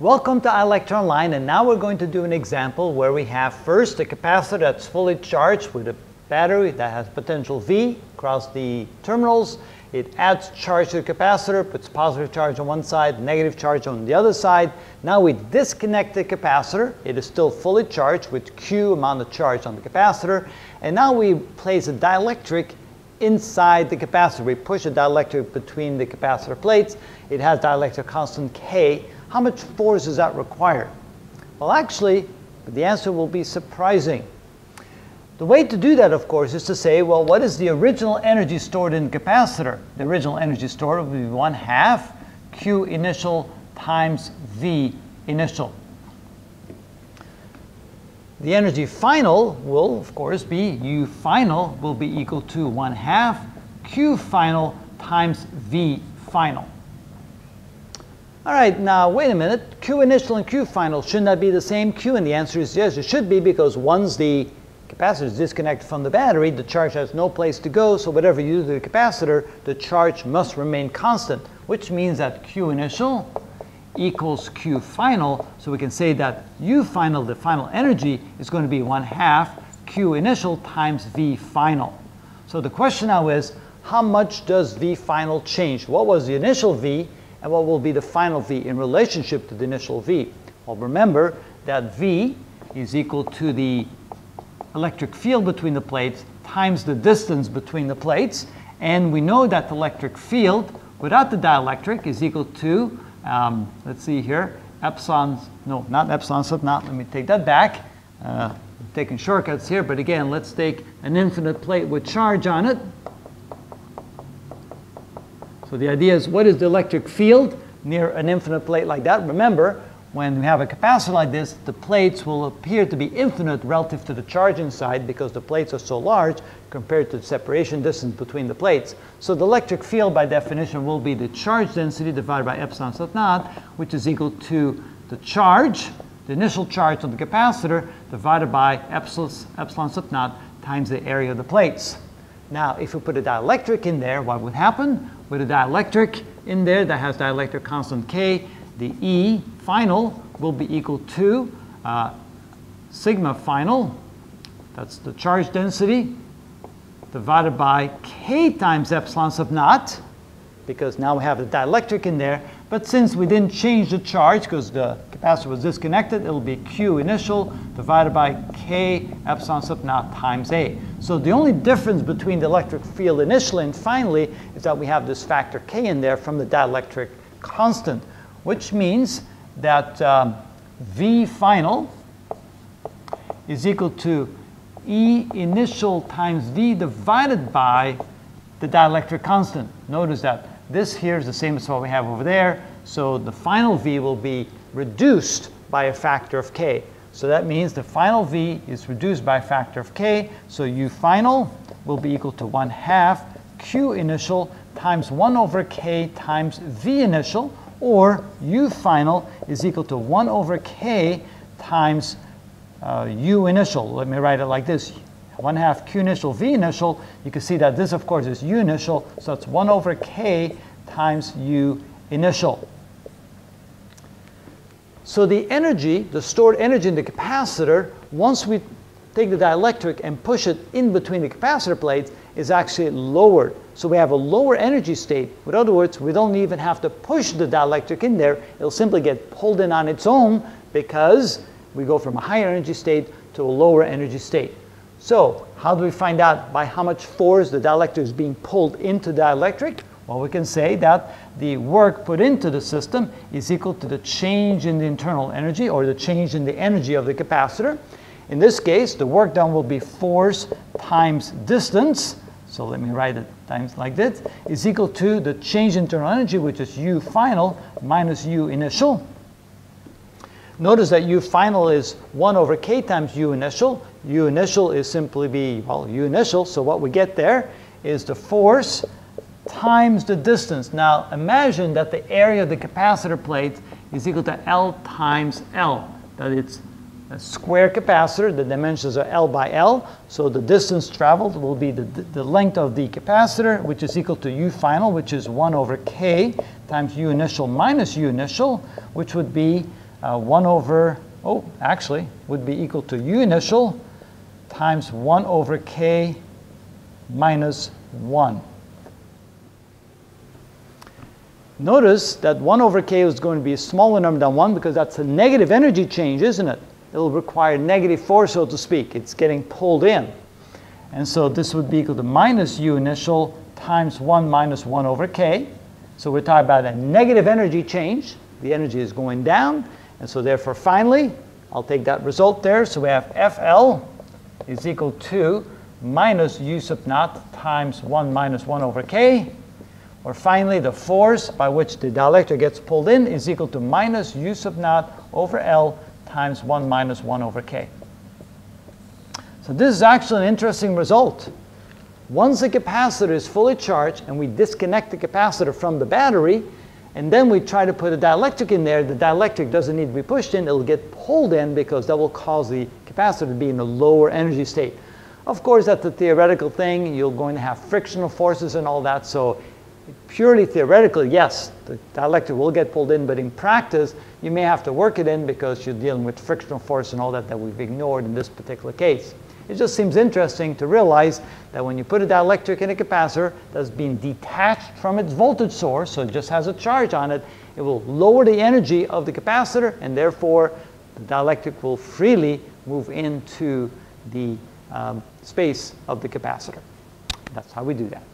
Welcome to iLecture Online, and now we're going to do an example where we have first a capacitor that's fully charged with a battery that has potential V across the terminals. It adds charge to the capacitor, puts positive charge on one side, negative charge on the other side. Now we disconnect the capacitor. It is still fully charged with Q amount of charge on the capacitor, and now we place a dielectric inside the capacitor. We push a dielectric between the capacitor plates. It has dielectric constant K. How much force does that require? Well, actually, the answer will be surprising. The way to do that, of course, is to say, well, what is the original energy stored in the capacitor? The original energy stored would be 1/2 Q initial times V initial. The energy final will, of course, be U final will be equal to 1/2 Q final times V final. All right, now wait a minute. Q initial and Q final, shouldn't that be the same Q? And the answer is yes, it should be, because once the capacitor is disconnected from the battery, the charge has no place to go, so whatever you do to the capacitor, the charge must remain constant, which means that Q initial equals Q final, so we can say that U final, the final energy, is going to be 1/2 Q initial times V final. So the question now is, how much does V final change? What was the initial V? And what will be the final V in relationship to the initial V? Well, remember that V is equal to the electric field between the plates times the distance between the plates. And we know that the electric field without the dielectric is equal to, let's see here, taking shortcuts here, but again, let's take an infinite plate with charge on it. So the idea is, what is the electric field near an infinite plate like that? Remember, when we have a capacitor like this, the plates will appear to be infinite relative to the charge inside, because the plates are so large compared to the separation distance between the plates. So the electric field, by definition, will be the charge density divided by epsilon naught, which is equal to the charge, the initial charge on the capacitor, divided by epsilon naught times the area of the plates. Now, if we put a dielectric in there, what would happen? With a dielectric in there that has dielectric constant K, the E final will be equal to sigma final, that's the charge density, divided by K times epsilon naught, because now we have the dielectric in there. But since we didn't change the charge because the capacitor was disconnected, it'll be Q initial divided by K epsilon naught times A. So the only difference between the electric field initially and finally is that we have this factor K in there from the dielectric constant, which means that V final is equal to E initial times V divided by the dielectric constant. Notice that this here is the same as what we have over there, so the final V will be reduced by a factor of K. So that means the final V is reduced by a factor of K, so U final will be equal to 1/2 Q initial times 1 over K times V initial, or U final is equal to 1 over K times U initial. Let me write it like this. 1/2 Q initial V initial, you can see that this, of course, is U initial, so it's 1 over K times U initial. So the energy, the stored energy in the capacitor, once we take the dielectric and push it in between the capacitor plates, is actually lowered. So we have a lower energy state. In other words, we don't even have to push the dielectric in there. It'll simply get pulled in on its own, because we go from a higher energy state to a lower energy state. So how do we find out by how much force the dielectric is being pulled into the dielectric? Well, we can say that the work put into the system is equal to the change in the internal energy, or the change in the energy of the capacitor. In this case, the work done will be force times distance. So let me write it times like this, is equal to the change in internal energy, which is U final minus U initial. Notice that U final is 1 over K times U initial. U initial is simply be, well, U initial, so what we get there is the force times the distance. Now imagine that the area of the capacitor plate is equal to L times L, that it's a square capacitor, the dimensions are L by L, so the distance traveled will be the length of the capacitor, which is equal to U final, which is 1 over K times U initial minus U initial, which would be 1 over, oh, actually, would be equal to u initial times 1 over k minus 1. Notice that 1 over k is going to be a smaller number than 1 because that's a negative energy change, isn't it? It'll require negative force, so to speak. It's getting pulled in. And so this would be equal to minus u initial times 1 minus 1 over k. So we're talking about a negative energy change. The energy is going down. And so therefore, finally, I'll take that result there. So we have FL is equal to minus u sub naught times 1 minus 1 over k. Or finally, the force by which the dielectric gets pulled in is equal to minus u sub naught over L times 1 minus 1 over k. So this is actually an interesting result. Once the capacitor is fully charged and we disconnect the capacitor from the battery, and then we try to put a dielectric in there, the dielectric doesn't need to be pushed in, it'll get pulled in because that will cause the capacitor to be in a lower energy state. Of course, that's a theoretical thing. You're going to have frictional forces and all that, so purely theoretically, yes, the dielectric will get pulled in, but in practice, you may have to work it in because you're dealing with frictional force and all that that we've ignored in this particular case. It just seems interesting to realize that when you put a dielectric in a capacitor that's being detached from its voltage source, so it just has a charge on it, it will lower the energy of the capacitor, and therefore, the dielectric will freely move into the space of the capacitor. That's how we do that.